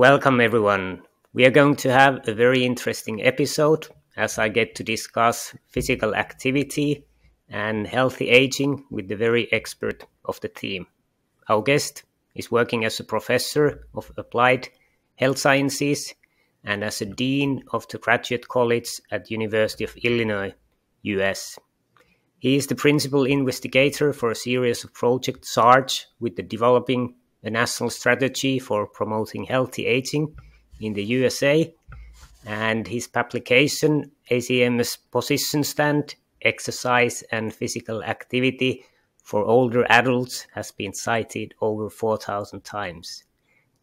Welcome, everyone. We are going to have a very interesting episode as I get to discuss physical activity and healthy aging with the very expert of the team. Our guest is working as a professor of applied health sciences and as a dean of the Graduate College at University of Illinois, US. He is the principal investigator for a series of projects charged with the developing a national strategy for promoting healthy aging in the USA, and his publication, ACM's Position Stand, Exercise and Physical Activity for Older Adults, has been cited over 4,000 times.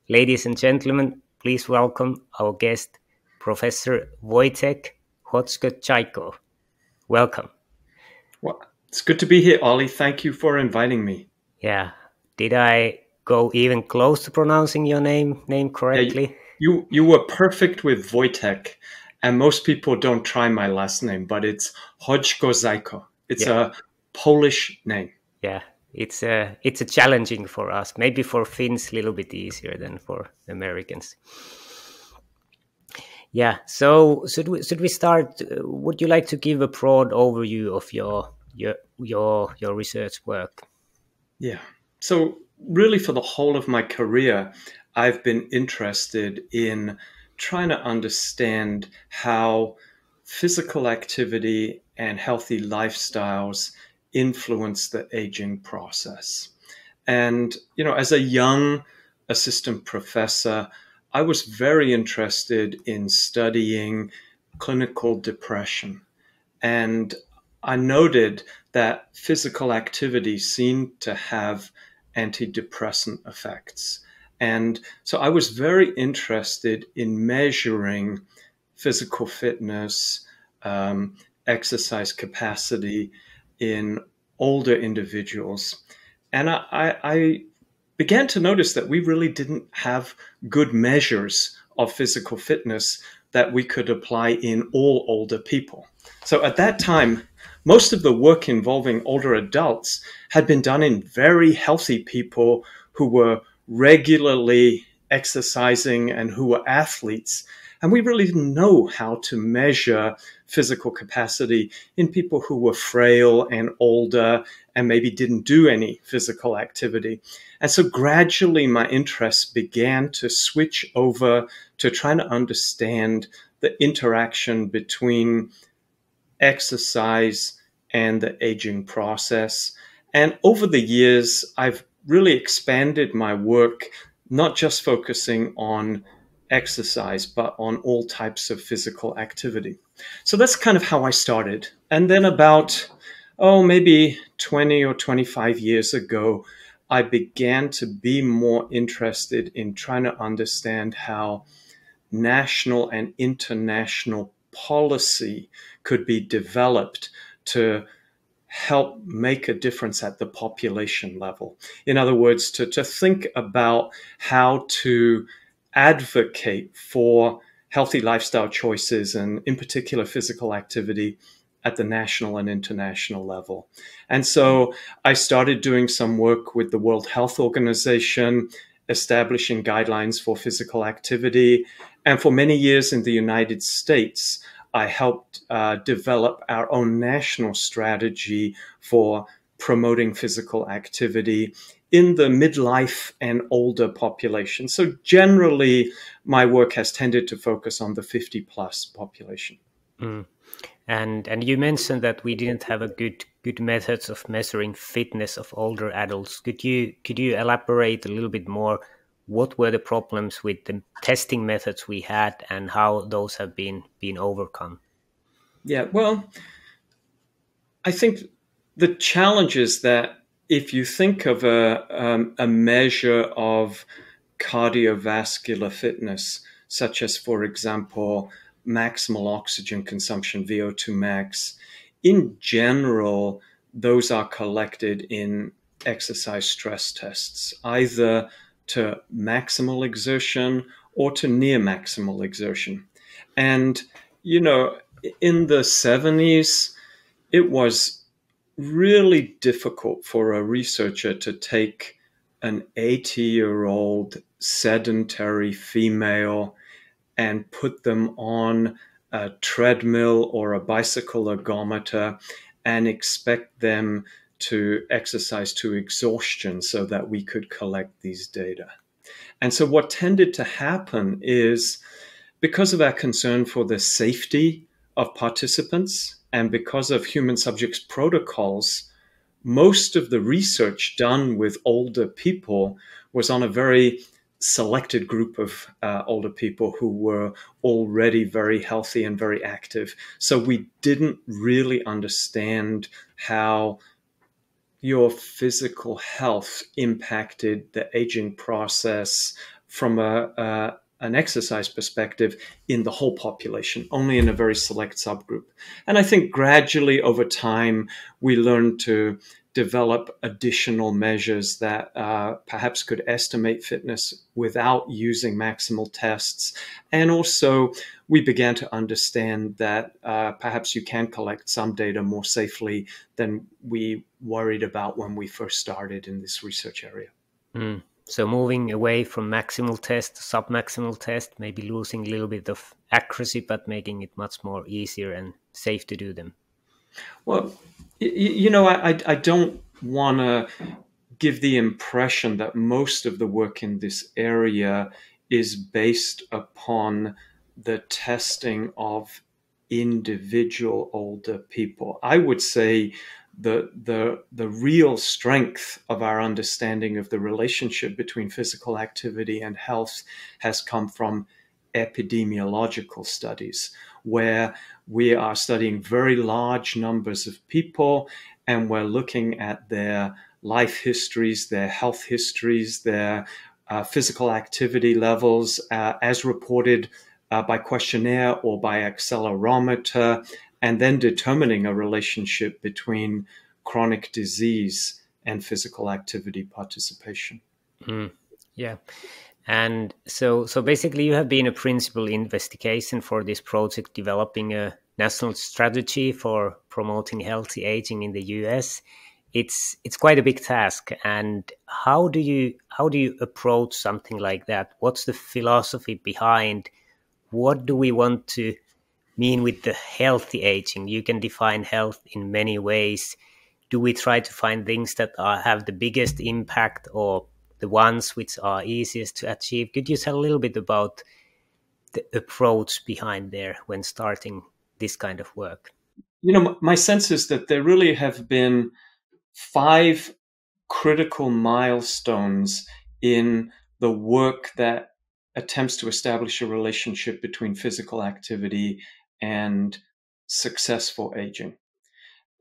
Ladies and gentlemen, please welcome our guest, Professor Wojtek Chodzko-Zajko. Welcome. Well, it's good to be here, Ollie. Thank you for inviting me. Yeah. Did I go even close to pronouncing your name correctly? Yeah, you were perfect with Wojtek, and most people don't try my last name, but it's Chodzko-Zajko. It's a Polish name. Yeah, it's a challenging for us. Maybe for Finns a little bit easier than for Americans. Yeah. So should we start? Would you like to give a broad overview of your research work? Yeah. So, really, for the whole of my career, I've been interested in trying to understand how physical activity and healthy lifestyles influence the aging process. And, you know, as a young assistant professor, I was very interested in studying clinical depression. And I noted that physical activity seemed to have antidepressant effects. And so I was very interested in measuring physical fitness, exercise capacity in older individuals. And I began to notice that we really didn't have good measures of physical fitness that we could apply in all older people. So at that time, most of the work involving older adults had been done in very healthy people who were regularly exercising and who were athletes. And we really didn't know how to measure physical capacity in people who were frail and older and maybe didn't do any physical activity. And so gradually my interest began to switch over to trying to understand the interaction between exercise and the aging process. And over the years, I've really expanded my work, not just focusing on exercise, but on all types of physical activity. So that's kind of how I started. And then about, maybe 20 or 25 years ago, I began to be more interested in trying to understand how national and international policy could be developed to help make a difference at the population level. In other words, to think about how to advocate for healthy lifestyle choices and in particular physical activity at the national and international level. And so I started doing some work with the World Health Organization, establishing guidelines for physical activity. And for many years in the United States, I helped develop our own national strategy for promoting physical activity in the midlife and older population. So generally, my work has tended to focus on the 50-plus population. Mm. And you mentioned that we didn't have a good methods of measuring fitness of older adults. Could you elaborate a little bit more? What were the problems with the testing methods we had and how those have been overcome? Yeah, well, I think the challenge is that if you think of a measure of cardiovascular fitness, such as, for example, maximal oxygen consumption, VO2 max, in general, those are collected in exercise stress tests, either to maximal exertion or to near maximal exertion. And, you know, in the 70s, it was really difficult for a researcher to take an 80-year-old sedentary female and put them on a treadmill or a bicycle ergometer and expect them to exercise to exhaustion so that we could collect these data. And so what tended to happen is, because of our concern for the safety of participants and because of human subjects protocols, most of the research done with older people was on a very selected group of older people who were already very healthy and very active. So we didn't really understand how your physical health impacted the aging process from an exercise perspective in the whole population, only in a very select subgroup. And I think gradually over time, we learned to develop additional measures that perhaps could estimate fitness without using maximal tests. And also, we began to understand that perhaps you can collect some data more safely than we worried about when we first started in this research area. Mm. So moving away from maximal test to submaximal test, maybe losing a little bit of accuracy, but making it much more easier and safe to do them. Well, you know, I don't want to give the impression that most of the work in this area is based upon the testing of individual older people. I would say the real strength of our understanding of the relationship between physical activity and health has come from epidemiological studies, where we are studying very large numbers of people and we're looking at their life histories, their health histories, their physical activity levels as reported by questionnaire or by accelerometer, and then determining a relationship between chronic disease and physical activity participation. Mm, yeah. And so basically you have been a principal investigator for this project, developing a national strategy for promoting healthy aging in the US. It's quite a big task. And how do you approach something like that? What's the philosophy behind what do we want to mean with the healthy aging? You can define health in many ways. Do we try to find things that have the biggest impact, or the ones which are easiest to achieve? Could you tell a little bit about the approach behind there when starting this kind of work? You know, my sense is that there really have been 5 critical milestones in the work that attempts to establish a relationship between physical activity and successful aging.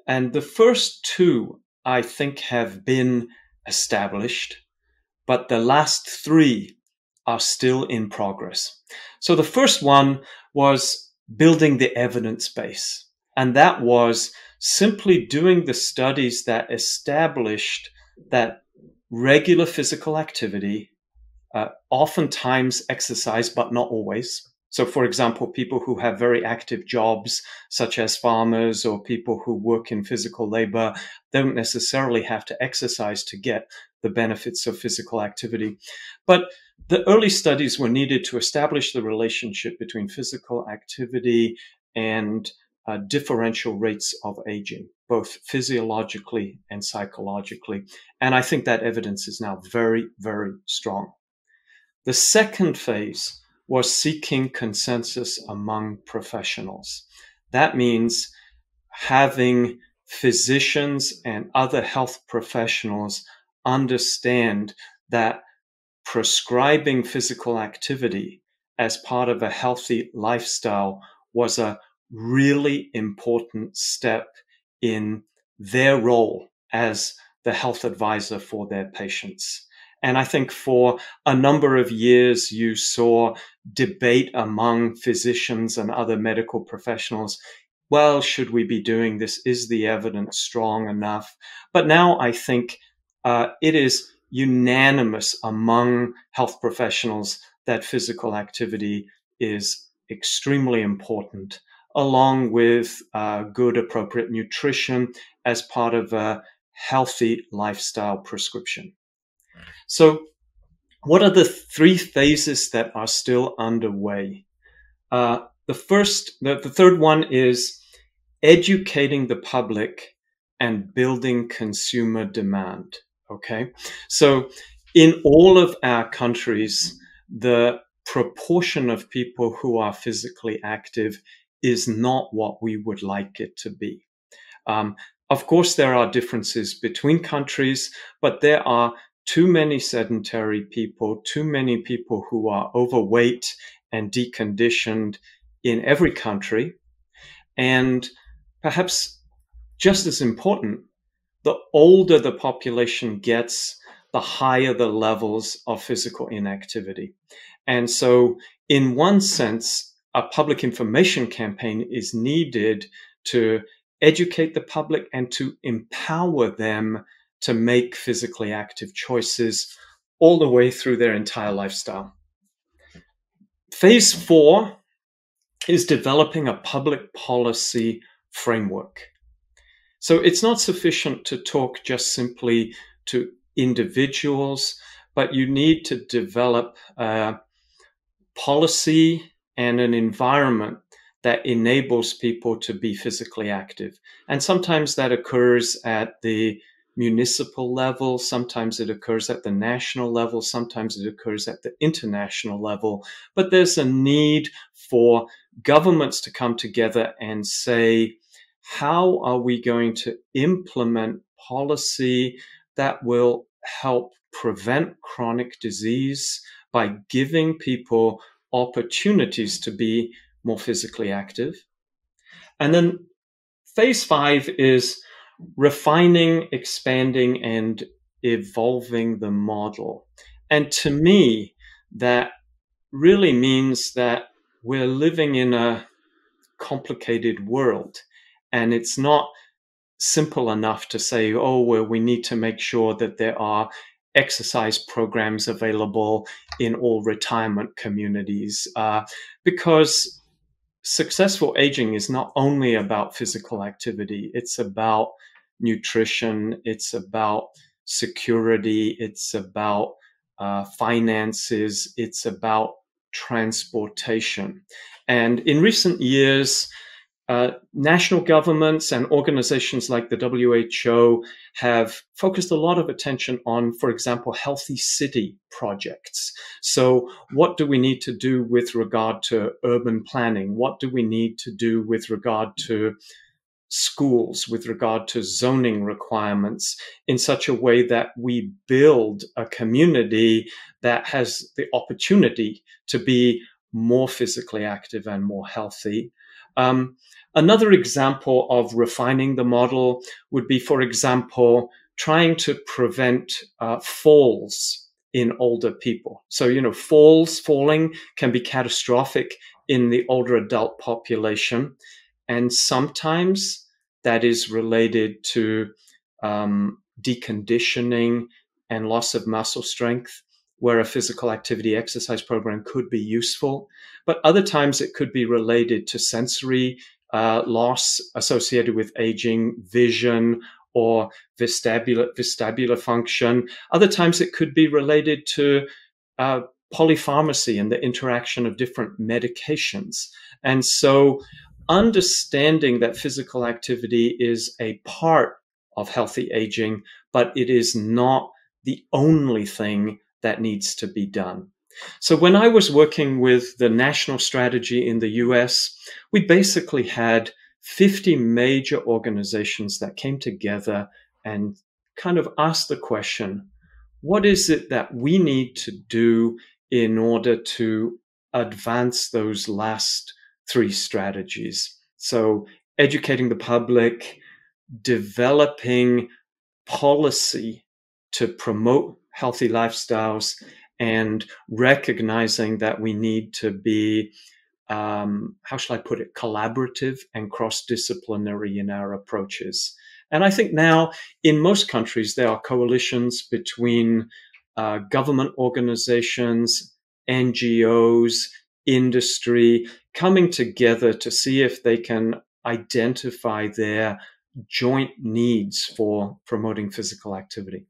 And the first 2, I think, have been established, but the last 3 are still in progress. So the first one was building the evidence base. And that was simply doing the studies that established that regular physical activity, oftentimes exercise, but not always. So, for example, people who have very active jobs, such as farmers or people who work in physical labor, don't necessarily have to exercise to get the benefits of physical activity. But the early studies were needed to establish the relationship between physical activity and differential rates of aging, both physiologically and psychologically. And I think that evidence is now very, very strong. The second phase was seeking consensus among professionals. That means having physicians and other health professionals understand that prescribing physical activity as part of a healthy lifestyle was a really important step in their role as the health advisor for their patients. And I think for a number of years, you saw debate among physicians and other medical professionals. Well, should we be doing this? Is the evidence strong enough? But now I think it is unanimous among health professionals that physical activity is extremely important, along with good, appropriate nutrition as part of a healthy lifestyle prescription. So what are the three phases that are still underway? The third one is educating the public and building consumer demand. Okay, so in all of our countries, the proportion of people who are physically active is not what we would like it to be. Of course, there are differences between countries, but there are too many sedentary people, too many people who are overweight and deconditioned in every country. And perhaps just as important, the older the population gets, the higher the levels of physical inactivity. And so in one sense, a public information campaign is needed to educate the public and to empower them to make physically active choices all the way through their entire lifestyle. Phase four is developing a public policy framework. So it's not sufficient to talk just simply to individuals, but you need to develop a policy and an environment that enables people to be physically active. And sometimes that occurs at the municipal level, sometimes it occurs at the national level, sometimes it occurs at the international level. But there's a need for governments to come together and say, how are we going to implement policy that will help prevent chronic disease by giving people opportunities to be more physically active? And then phase five is refining, expanding, and evolving the model. And to me, that really means that we're living in a complicated world. And it's not simple enough to say, oh, well, we need to make sure that there are exercise programs available in all retirement communities, because successful aging is not only about physical activity, it's about nutrition, it's about security, it's about finances, it's about transportation. And in recent years, national governments and organizations like the WHO have focused a lot of attention on, for example, healthy city projects. So what do we need to do with regard to urban planning? What do we need to do with regard to schools, with regard to zoning requirements, in such a way that we build a community that has the opportunity to be more physically active and more healthy? Another example of refining the model would be, for example, trying to prevent falls in older people. So, you know, falling can be catastrophic in the older adult population. And sometimes that is related to deconditioning and loss of muscle strength, where a physical activity exercise program could be useful. But other times it could be related to sensory loss associated with aging, vision, or vestibular function. Other times it could be related to polypharmacy and the interaction of different medications. And so understanding that physical activity is a part of healthy aging, but it is not the only thing that needs to be done. So when I was working with the national strategy in the US, we basically had 50 major organizations that came together and kind of asked the question, what is it that we need to do in order to advance those last three strategies? So educating the public, developing policy to promote healthy lifestyles, and recognizing that we need to be, how shall I put it, collaborative and cross-disciplinary in our approaches. And I think now in most countries, there are coalitions between government organizations, NGOs, industry, coming together to see if they can identify their joint needs for promoting physical activity.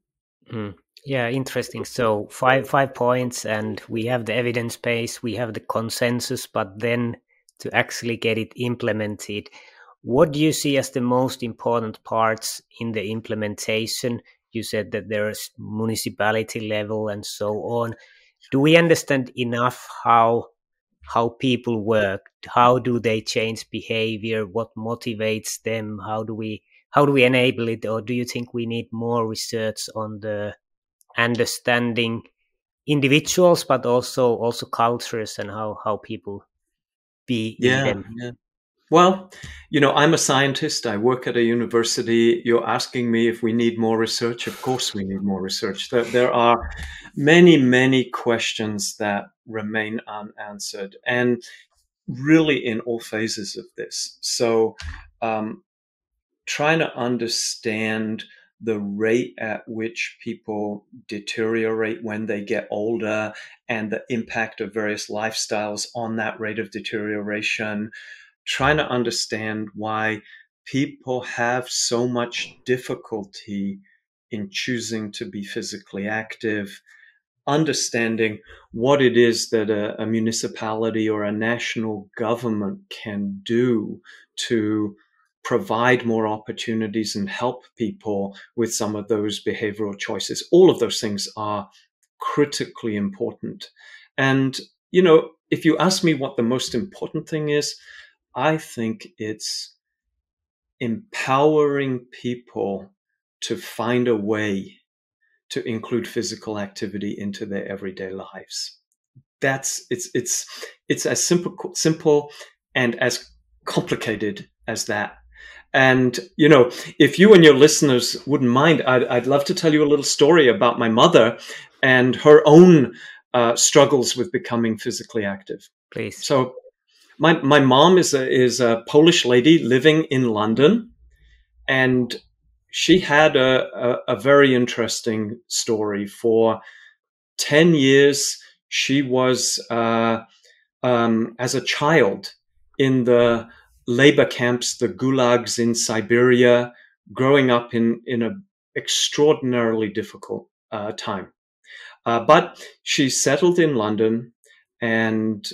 Mm. Yeah, interesting. So five points, and we have the evidence base, we have the consensus, but then to actually get it implemented, what do you see as the most important parts in the implementation? You said that there's municipality level and so on. Do we understand enough how people work? How do they change behavior? What motivates them? How do we enable it? Or do you think we need more research on the understanding individuals, but also cultures and how people be in them? Yeah. Well, you know, I'm a scientist. I work at a university. You're asking me if we need more research. Of course, we need more research. There are many, many questions that remain unanswered, and really in all phases of this. So trying to understand the rate at which people deteriorate when they get older and the impact of various lifestyles on that rate of deterioration, trying to understand why people have so much difficulty in choosing to be physically active, understanding what it is that a municipality or a national government can do to provide more opportunities and help people with some of those behavioral choices. All of those things are critically important. And, you know, if you ask me what the most important thing is, I think it's empowering people to find a way to include physical activity into their everyday lives. It's as simple and as complicated as that. And, you know, if you and your listeners wouldn't mind, I'd love to tell you a little story about my mother and her own struggles with becoming physically active. Please. So, My mom is a Polish lady living in London, and she had a very interesting story. For 10 years, she was, as a child, in the labor camps, the gulags in Siberia, growing up in an extraordinarily difficult time. But she settled in London, and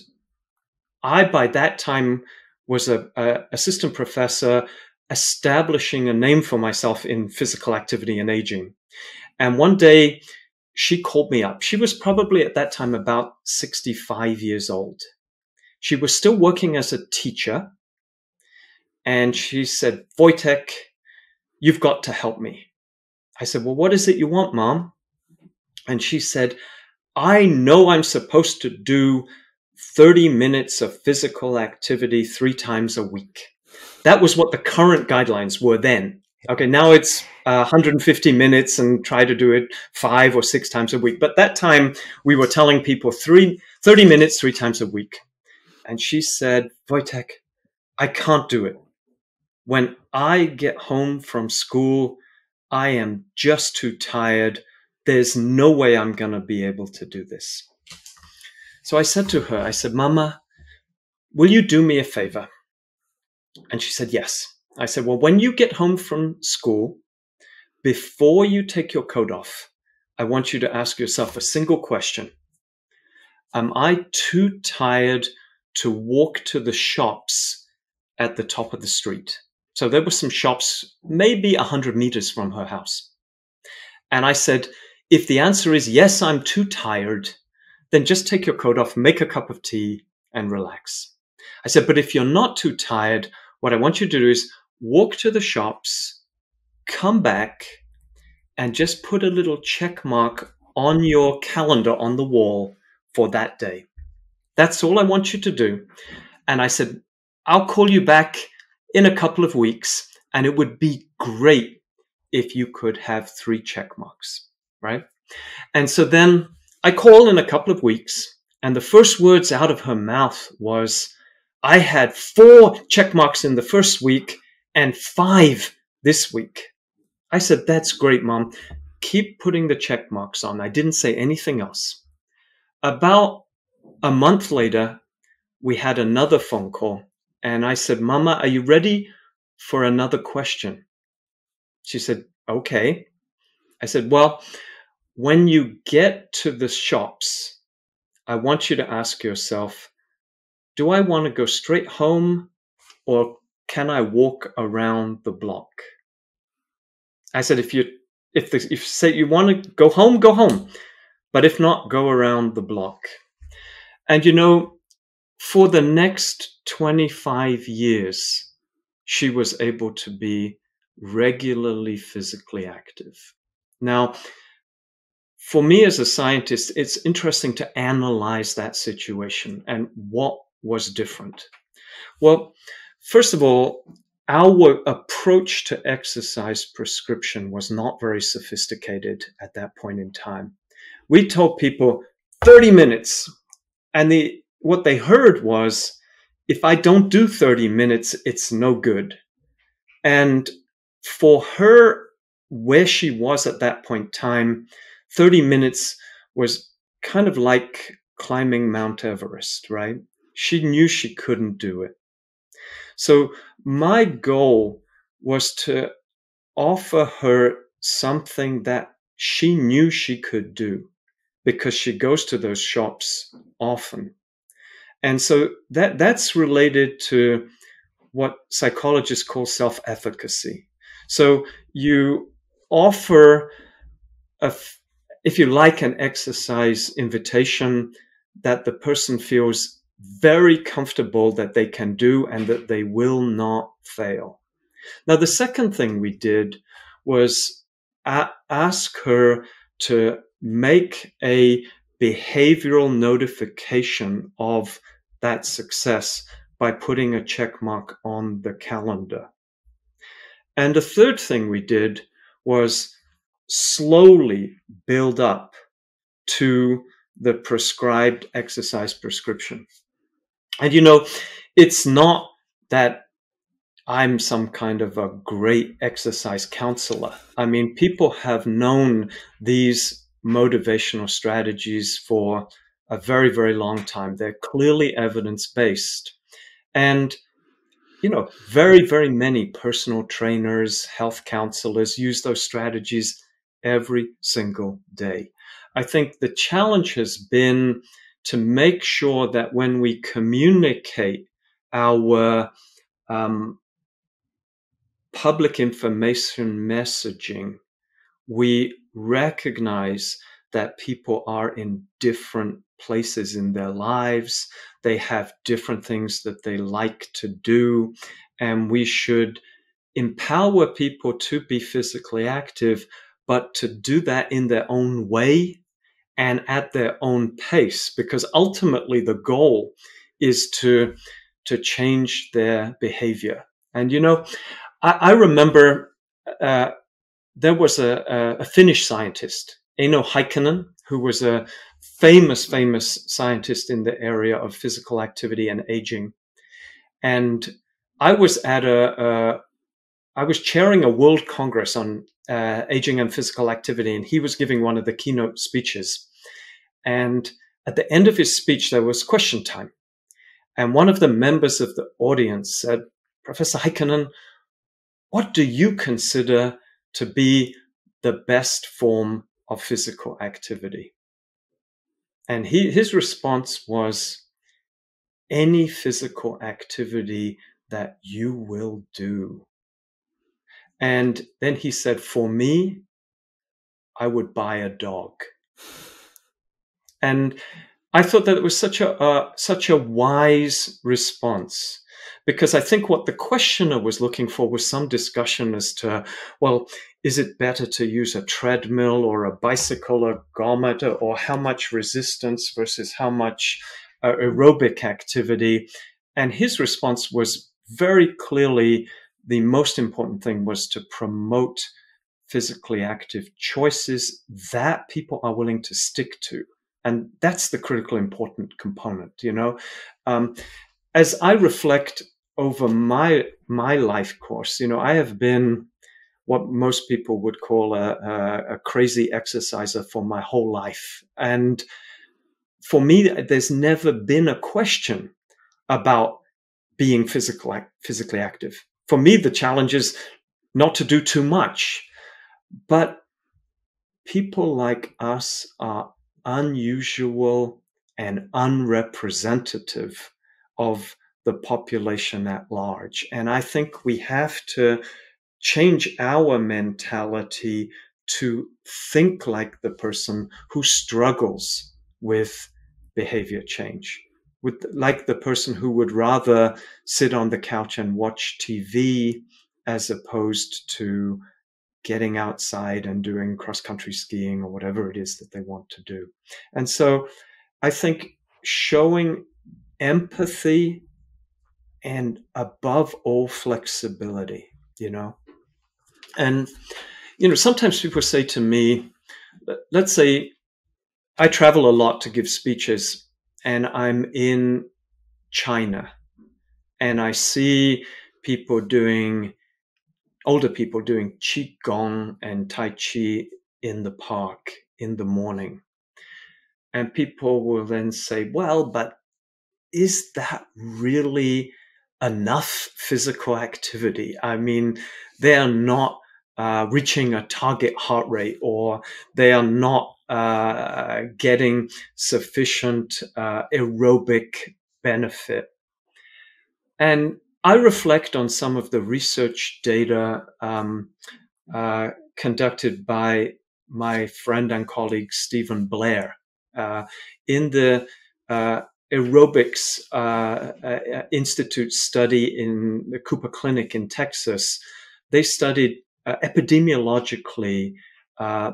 I, by that time, was an assistant professor establishing a name for myself in physical activity and aging. And one day she called me up. She was probably at that time about 65 years old. She was still working as a teacher. And she said, "Wojtek, you've got to help me." I said, "Well, what is it you want, Mom?" And she said, "I know I'm supposed to do 30 minutes of physical activity 3 times a week. That was what the current guidelines were then. Okay, now it's 150 minutes and try to do it 5 or 6 times a week. But that time we were telling people 30 minutes 3 times a week. And she said, "Wojtek, I can't do it. When I get home from school, I am just too tired. There's no way I'm going to be able to do this." So I said to her, I said, "Mama, will you do me a favor?" And she said, "Yes." I said, "Well, when you get home from school, before you take your coat off, I want you to ask yourself a single question. Am I too tired to walk to the shops at the top of the street?" So there were some shops, maybe 100 meters from her house. And I said, "If the answer is yes, I'm too tired, then just take your coat off, make a cup of tea, and relax." I said, "But if you're not too tired, what I want you to do is walk to the shops, come back, and just put a little check mark on your calendar on the wall for that day. That's all I want you to do." And I said, "I'll call you back in a couple of weeks, and it would be great if you could have 3 check marks, right?" And so then I called in a couple of weeks, and the first words out of her mouth was, "I had 4 check marks in the first week and 5 this week. I said, "That's great, Mom. Keep putting the check marks on." I didn't say anything else. About a month later, we had another phone call, and I said, "Mama, are you ready for another question?" She said, "Okay." I said, "Well, when you get to the shops, I want you to ask yourself, do I want to go straight home or can I walk around the block? I said, if say you want to go home, but if not, go around the block. And you know, for the next 25 years, she was able to be regularly physically active. Now, for me as a scientist, it's interesting to analyze that situation and what was different. Well, first of all, our approach to exercise prescription was not very sophisticated at that point in time. We told people 30 minutes, and what they heard was, if I don't do 30 minutes, it's no good. And for her, where she was at that point in time, 30 minutes was kind of like climbing Mount Everest, right? She knew she couldn't do it. So my goal was to offer her something that she knew she could do because she goes to those shops often. And so that's related to what psychologists call self-efficacy. So you offer, if you like, an exercise invitation that the person feels very comfortable that they can do and that they will not fail. Now, the second thing we did was ask her to make a behavioral notification of that success by putting a check mark on the calendar. And the third thing we did was slowly build up to the prescribed exercise prescription. And, you know, it's not that I'm some kind of a great exercise counselor. I mean, people have known these motivational strategies for a very, very long time. They're clearly evidence-based. And, you know, very, very many personal trainers, health counselors use those strategies every single day. I think the challenge has been to make sure that when we communicate our public information messaging, we recognize that people are in different places in their lives. They have different things that they like to do, and we should empower people to be physically active, but to do that in their own way and at their own pace, because ultimately the goal is to change their behavior. And, you know, I remember there was a Finnish scientist, Eino Heikkinen, who was a famous scientist in the area of physical activity and aging. And I was at I was chairing a World Congress on aging and physical activity, and he was giving one of the keynote speeches. And at the end of his speech, there was question time. And one of the members of the audience said, "Professor Heikkinen, what do you consider to be the best form of physical activity?" And his response was, "Any physical activity that you will do." And then he said, "For me, I would buy a dog." And I thought that it was such a wise response, because I think what the questioner was looking for was some discussion as to, well, is it better to use a treadmill or a bicycle ergometer, or how much resistance versus how much aerobic activity? And his response was very clearly, the most important thing was to promote physically active choices that people are willing to stick to. And that's the critical important component, you know. As I reflect over my life course, you know, I have been what most people would call a crazy exerciser for my whole life. And for me, there's never been a question about being physically active. For me, the challenge is not to do too much. But people like us are unusual and unrepresentative of the population at large. And I think we have to change our mentality to think like the person who struggles with behavior change, like the person who would rather sit on the couch and watch TV as opposed to getting outside and doing cross-country skiing or whatever it is that they want to do. And so I think showing empathy and above all flexibility, you know. And, you know, sometimes people say to me, let's say I travel a lot to give speeches and I'm in China and I see people doing, older people doing Qigong and Tai Chi in the park in the morning. And people will then say, well, but is that really enough physical activity? I mean, they are not reaching a target heart rate, or they are not getting sufficient aerobic benefit. And I reflect on some of the research data conducted by my friend and colleague, Stephen Blair, in the Aerobics Institute study in the Cooper Clinic in Texas. They studied epidemiologically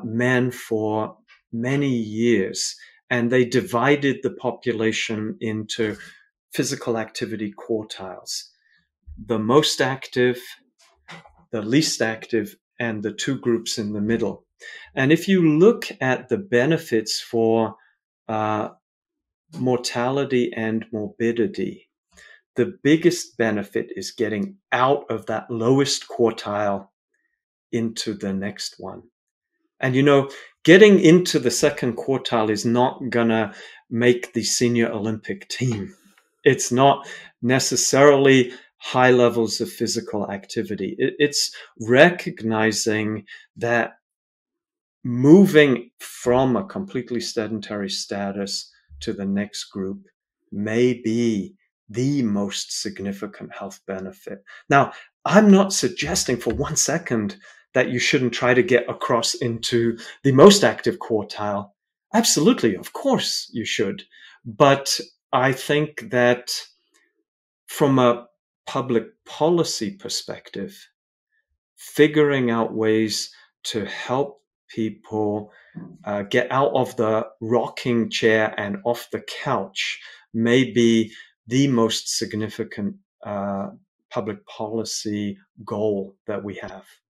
men for many years, and they divided the population into physical activity quartiles. The most active, the least active, and the two groups in the middle. And if you look at the benefits for mortality and morbidity, the biggest benefit is getting out of that lowest quartile into the next one. And, you know, getting into the second quartile is not gonna make the senior Olympic team. It's not necessarily high levels of physical activity. It's recognizing that moving from a completely sedentary status to the next group may be the most significant health benefit. Now, I'm not suggesting for one second that you shouldn't try to get across into the most active quartile. Absolutely, of course you should. But I think that from a public policy perspective, figuring out ways to help people get out of the rocking chair and off the couch may be the most significant public policy goal that we have.